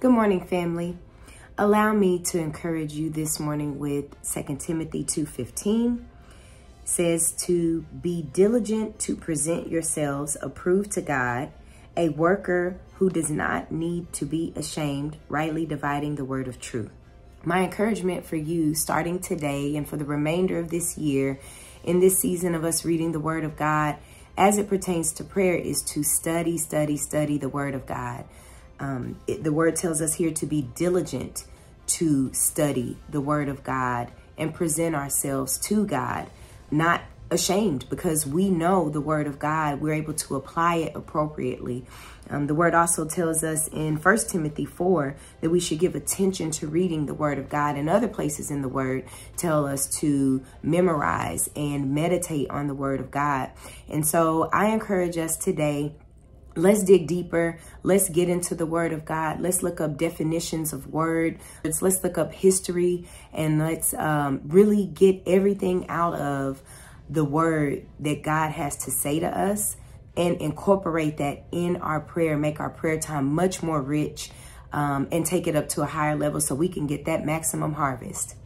Good morning, family. Allow me to encourage you this morning with 2 Timothy 2:15. Says to be diligent to present yourselves approved to God, a worker who does not need to be ashamed, rightly dividing the word of truth. My encouragement for you starting today and for the remainder of this year, in this season of us reading the word of God, as it pertains to prayer, is to study the word of God. The word tells us here to be diligent to study the word of God and present ourselves to God, not ashamed, because we know the word of God. We're able to apply it appropriately. The word also tells us in 1 Timothy 4 that we should give attention to reading the word of God, and other places in the word tell us to memorize and meditate on the word of God. And so I encourage us today, let's dig deeper. Let's get into the word of God. Let's look up definitions of words. Let's look up history, and let's really get everything out of the word that God has to say to us and incorporate that in our prayer, make our prayer time much more rich and take it up to a higher level so we can get that maximum harvest.